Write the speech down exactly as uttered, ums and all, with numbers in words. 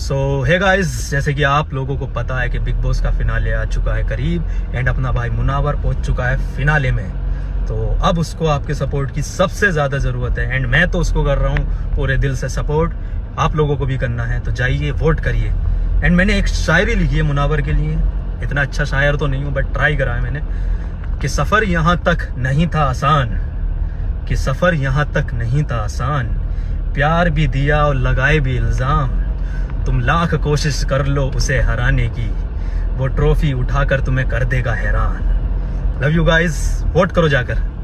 सो hey guys, जैसे कि आप लोगों को पता है कि बिग बॉस का फिनाले आ चुका है करीब एंड अपना भाई मुनावर पहुंच चुका है फिनाले में। तो अब उसको आपके सपोर्ट की सबसे ज़्यादा ज़रूरत है एंड मैं तो उसको कर रहा हूँ पूरे दिल से सपोर्ट। आप लोगों को भी करना है तो जाइए वोट करिए। एंड मैंने एक शायरी लिखी है मुनावर के लिए, इतना अच्छा शायर तो नहीं हूँ बट ट्राई करा है मैंने कि सफ़र यहाँ तक नहीं था आसान, कि सफ़र यहाँ तक नहीं था आसान, प्यार भी दिया और लगाए भी इल्ज़ाम, तुम लाख कोशिश कर लो उसे हराने की, वो ट्रॉफी उठाकर तुम्हें कर देगा हैरान। लव यू गाइस, वोट करो जाकर।